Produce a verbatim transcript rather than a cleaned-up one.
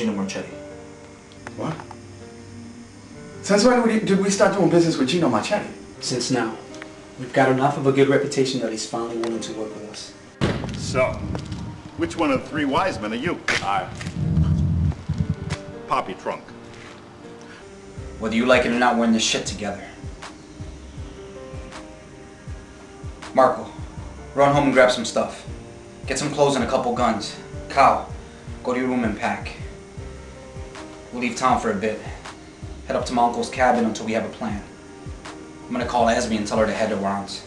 Gino Marchetti. What? Since when we, did we start doing business with Gino Marchetti? Since now. We've got enough of a good reputation that he's finally willing to work with us. So, which one of the three wise men are you? I. Poppy Trunk. Whether you like it or not, we're in this shit together. Marco, run home and grab some stuff. Get some clothes and a couple guns. Kyle, go to your room and pack. We'll leave town for a bit. Head up to my uncle's cabin until we have a plan. I'm gonna call Esme and tell her to head to Ron's.